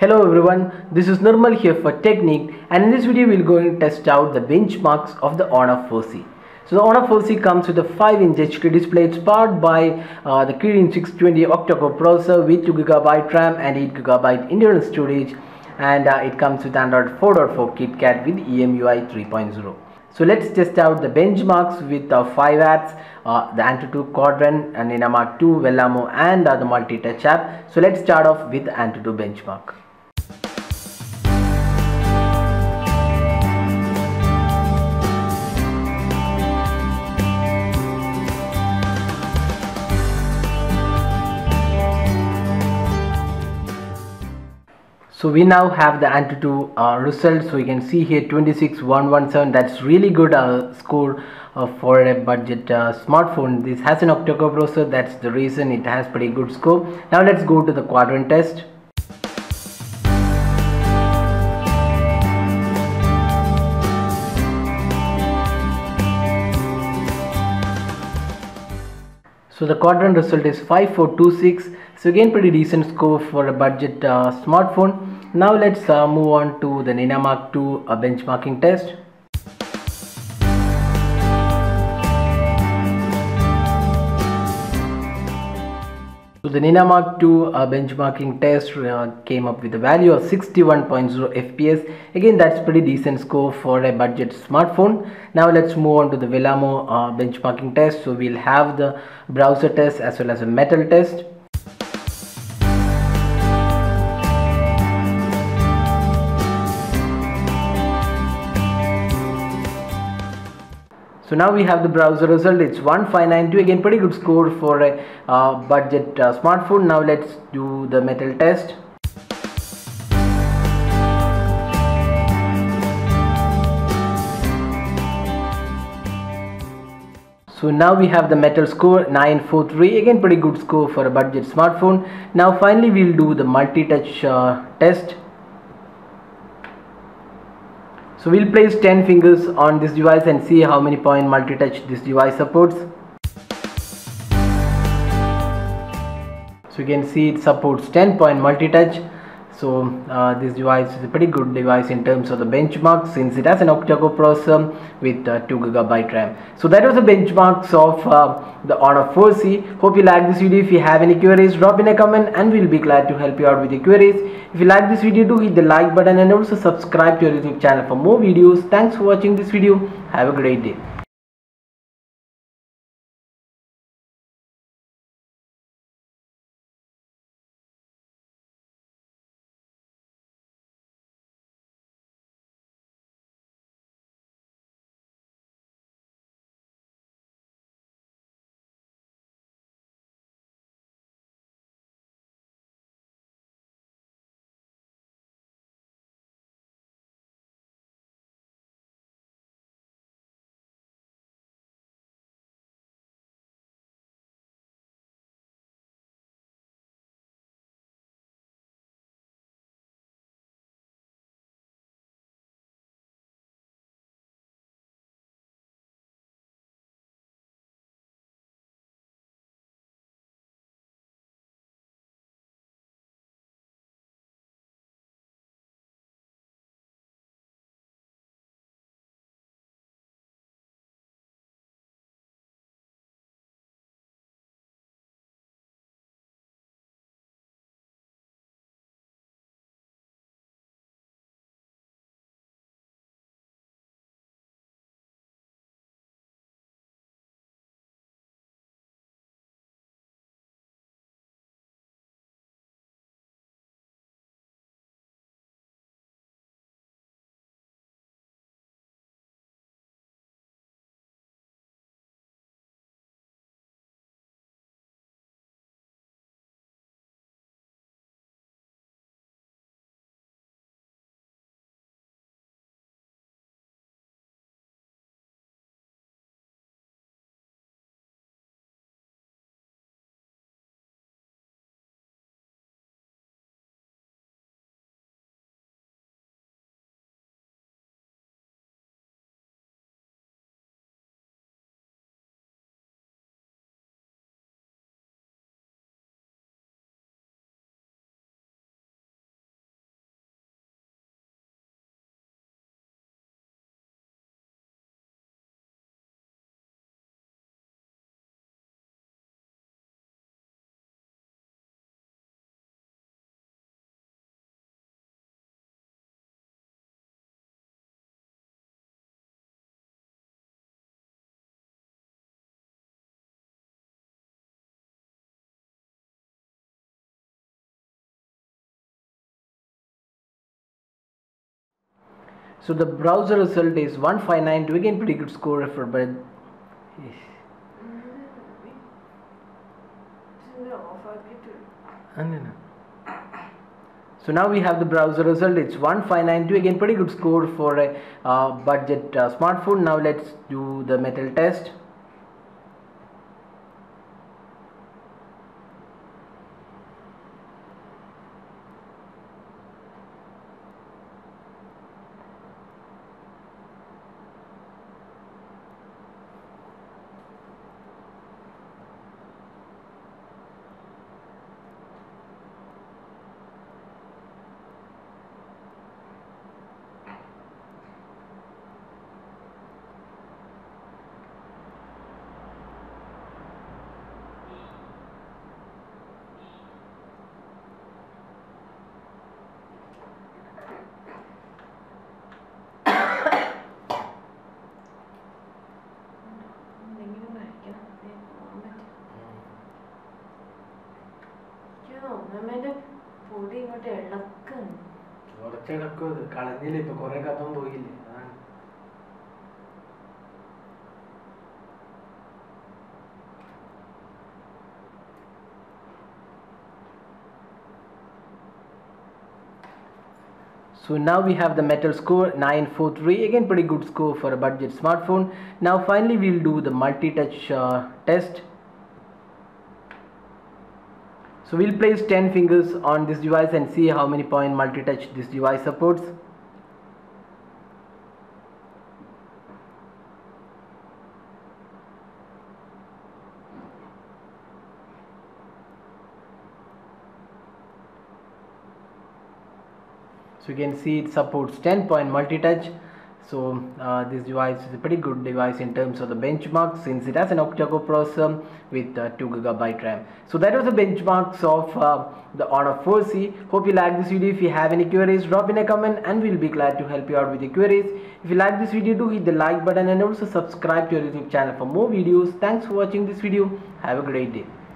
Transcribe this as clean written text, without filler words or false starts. Hello everyone, this is Nirmal here for Techniqued, and in this video we are going to test out the benchmarks of the Honor 4C. So the Honor 4C comes with a 5-inch HD display. It's powered by the Kirin 620 octa-core processor with 2GB RAM and 8GB internal storage, and it comes with Android 4.4 KitKat with EMUI 3.0. So let's test out the benchmarks with 5 apps, the AnTuTu, Quadrant, and Nenamark 2, Vellamo, and the multi-touch app. So let's start off with AnTuTu benchmark. So we now have the AnTuTu results. So you can see here 26117. That's really good score for a budget smartphone. This has an octa-core processor. That's the reason it has pretty good score. Now let's go to the Quadrant test. So the Quadrant result is 5426. So again, pretty decent score for a budget smartphone. Now let's move on to the Nenamark 2 benchmarking test. So the Nenamark 2 benchmarking test came up with a value of 61.0 FPS. Again, that's pretty decent score for a budget smartphone. Now let's move on to the Vellamo benchmarking test. So we'll have the browser test as well as a metal test. So now we have the browser result. It's 1592. Again, pretty good score for a budget smartphone. Now let's do the metal test. So now we have the metal score 943. Again, pretty good score for a budget smartphone. Now finally we'll do the multi-touch test. So we'll place 10 fingers on this device and see how many point multi-touch this device supports. So you can see it supports 10 point multi-touch. So this device is a pretty good device in terms of the benchmark, since it has an octa-core processor with 2GB RAM. So that was the benchmarks of the Honor 4C. Hope you like this video. If you have any queries, drop in a comment and we'll be glad to help you out with your queries. If you like this video, do hit the like button and also subscribe to our YouTube channel for more videos. Thanks for watching this video. Have a great day. So the browser result is 159 to again pretty good score for but so now we have the browser result. It's 159 to again pretty good score for a budget smartphone. Now let's do the metal test. So now we have the metal score 943, again pretty good score for a budget smartphone. Now finally we'll do the multi-touch test. So we'll place 10 fingers on this device and see how many point multi-touch this device supports. You can see it supports 10-point multi-touch, so this device is a pretty good device in terms of the benchmark since it has an octa-core processor with 2GB RAM. So that was the benchmarks of the Honor 4C. Hope you like this video. If you have any queries, drop in a comment and we'll be glad to help you out with your queries. If you like this video, do hit the like button and also subscribe to our YouTube channel for more videos. Thanks for watching this video. Have a great day.